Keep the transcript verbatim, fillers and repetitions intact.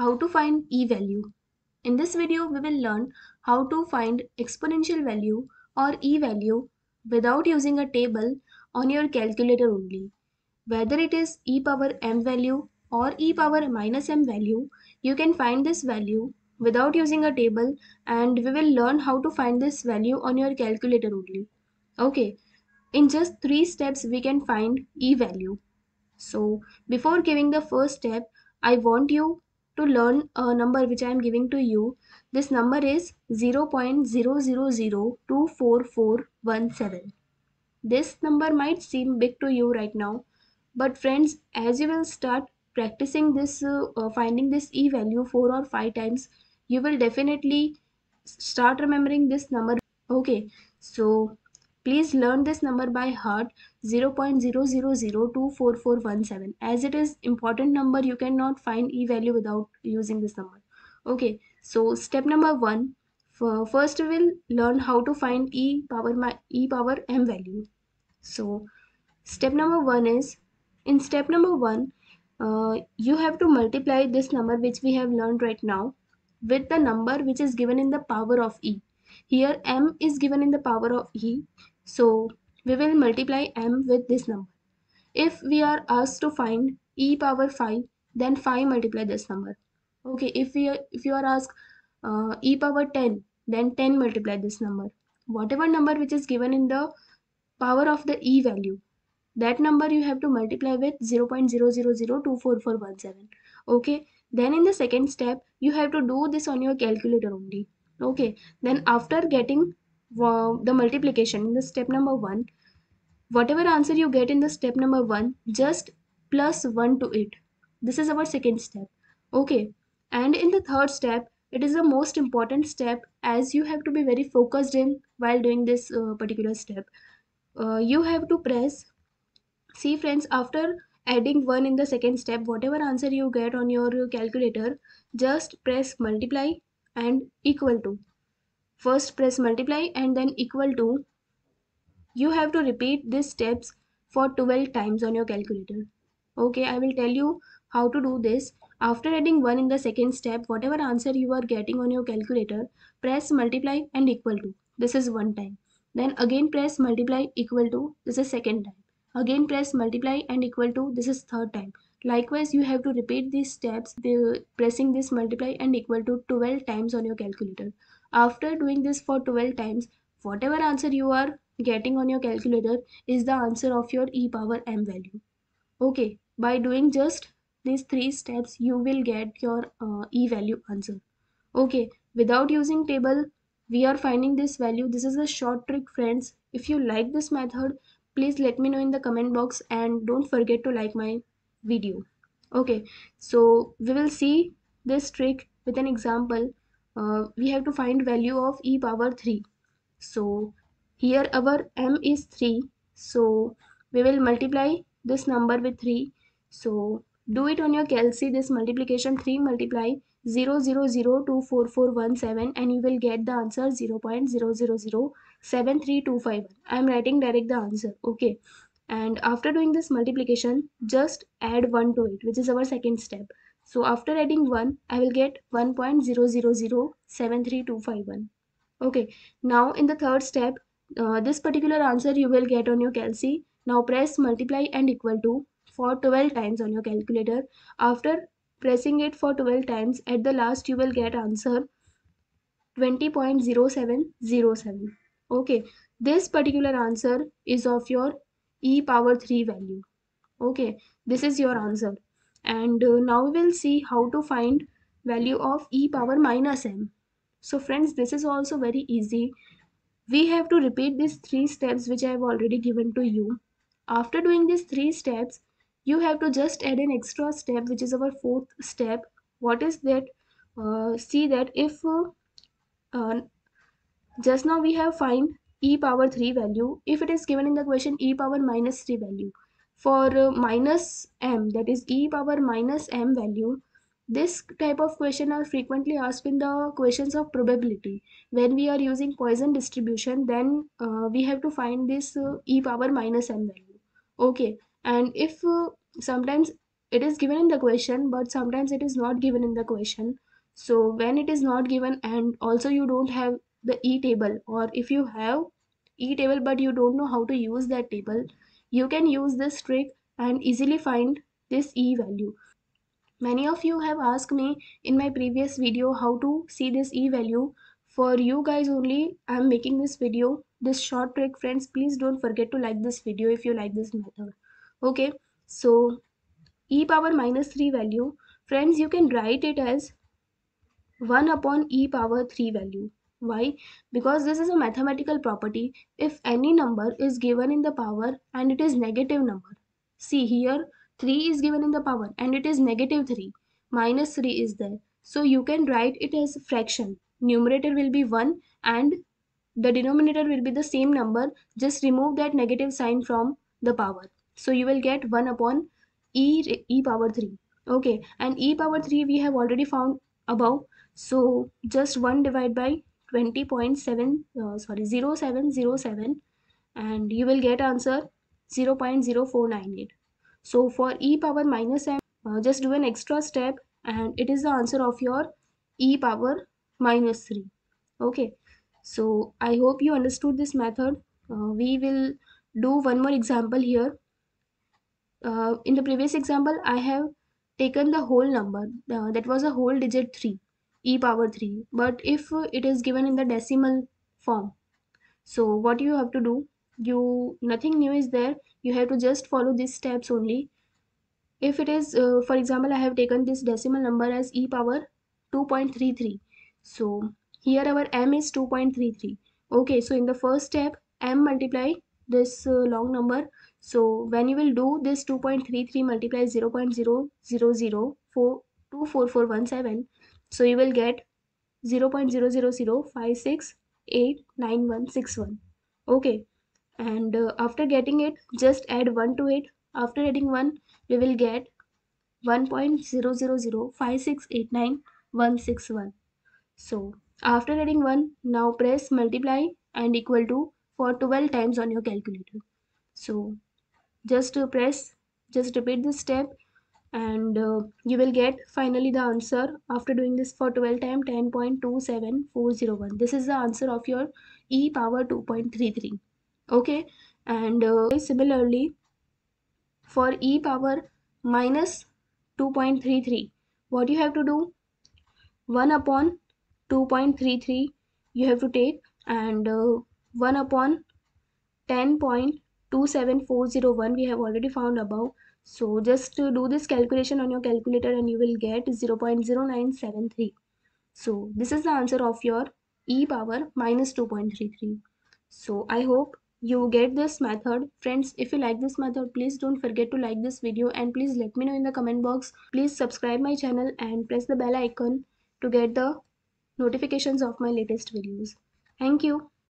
How to find e value. In this video, we will learn how to find exponential value or e value without using a table on your calculator only. Whether it is e power m value or e power minus m value, you can find this value without using a table, and we will learn how to find this value on your calculator only. Okay, in just three steps we can find e value. So before giving the first step, I want you to learn a number which I am giving to you. This number is zero point zero zero zero two four four one seven. This number might seem big to you right now, but friends, as you will start practicing this uh, uh, finding this e value four or five times, you will definitely start remembering this number. Okay, so please learn this number by heart, zero point zero zero zero two four four one seven. As it is important number, you cannot find e value without using this number. Okay, so step number one, first we will learn how to find e power e power m value. So step number one is, in step number one, uh, you have to multiply this number which we have learned right now with the number which is given in the power of e. Here m is given in the power of e, so we will multiply m with this number. If we are asked to find e power five, then five multiply this number. Okay, if we are, if you are asked uh, e power ten, then ten multiply this number. Whatever number which is given in the power of the e value, that number you have to multiply with zero point zero zero zero two four four one seven. Okay, then in the second step, you have to do this on your calculator only. Okay, then after getting uh, the multiplication in the step number one, whatever answer you get in the step number one, just plus one to it. This is our second step. Okay, and in the third step, it is the most important step, as you have to be very focused in while doing this uh, particular step. Uh, you have to press, see friends, after adding one in the second step, whatever answer you get on your calculator, just press multiply and equal to. First press multiply and then equal to. You have to repeat these steps for twelve times on your calculator. Okay, I will tell you how to do this. After adding one in the second step, whatever answer you are getting on your calculator, press multiply and equal to. This is one time. Then again press multiply equal to. This is second time. Again press multiply and equal to. This is third time. Likewise, you have to repeat these steps, the, pressing this multiply and equal to twelve times on your calculator. After doing this for twelve times, whatever answer you are getting on your calculator is the answer of your e power m value. Okay, by doing just these three steps, you will get your uh, e value answer. Okay, without using table, we are finding this value. This is a short trick, friends. If you like this method, please let me know in the comment box, and don't forget to like my video. Okay, so we will see this trick with an example. Uh, we have to find value of e power three. So here our m is three, so we will multiply this number with three. So do it on your calc, this multiplication, three multiply zero zero zero two four four one seven, and you will get the answer zero point zero zero zero seven three two five one. I am writing direct the answer. Okay, and after doing this multiplication, just add one to it, which is our second step. So after adding one, I will get one point zero zero zero seven three two five one. Okay, now in the third step, uh, this particular answer you will get on your calc. Now press multiply and equal to for twelve times on your calculator. After pressing it for twelve times, at the last you will get answer twenty point zero seven zero seven. Okay, this particular answer is of your e power three value. Okay, this is your answer. And uh, now we will see how to find value of e power minus m. So friends, this is also very easy. We have to repeat these three steps which I have already given to you. After doing these three steps, you have to just add an extra step, which is our fourth step. What is that? Uh, see that if uh, uh, just now we have find e power three value. If it is given in the question e power minus three value, for uh, minus m, that is e power minus m value, this type of question are frequently asked in the questions of probability. When we are using Poisson distribution, then uh, we have to find this uh, e power minus m value. Okay, and if uh, sometimes It is given in the question, but sometimes it is not given in the question. So when it is not given, and also you don't have the e table, or if you have e table but you don't know how to use that table, you can use this trick and easily find this e value. Many of you have asked me in my previous video how to see this e value. For you guys only I am making this video, this short trick. Friends, please don't forget to like this video if you like this method. Okay, so e power minus three value, friends, you can write it as one upon e power three value. Why? Because this is a mathematical property. If any number is given in the power and it is negative number, see here three is given in the power and it is negative three, minus three is there, so you can write it as fraction. Numerator will be one and the denominator will be the same number, just remove that negative sign from the power, so you will get one upon e power three. Okay, and e power three we have already found above, so just one divide by twenty point seven uh, sorry zero point seven zero seven, and you will get answer zero point zero four nine eight. So for e power minus m, uh, just do an extra step and it is the answer of your e power minus three. Okay, so I hope you understood this method. Uh, we will do one more example here. Uh, in the previous example I have taken the whole number, uh, that was a whole digit three, e power three, but if it is given in the decimal form, so what you have to do, you nothing new is there, you have to just follow these steps only. If it is uh, for example I have taken this decimal number as e power two point three three, so here our m is two point three three. Okay, so in the first step m multiply this uh, long number, so when you will do this two point three three multiply zero point zero zero zero four two four four one seven, so you will get zero point zero zero zero five six eight nine one six one. Okay, and uh, after getting it just add one to it. After adding one we will get one point zero zero zero five six eight nine one six one. So after adding one, now press multiply and equal to for twelve times on your calculator. So just to press, just repeat this step and uh, you will get finally the answer after doing this for twelve times, ten point two seven four zero one. This is the answer of your e power two point three three. Okay, and uh, similarly for e power minus two point three three, what you have to do, one upon two point three three you have to take, and uh, one upon ten point two seven four zero one we have already found above. So just to do this calculation on your calculator and you will get zero point zero nine seven three. So this is the answer of your e power minus two point three three. So I hope you get this method. Friends, if you like this method, please don't forget to like this video and please let me know in the comment box. Please subscribe my channel and press the bell icon to get the notifications of my latest videos. Thank you.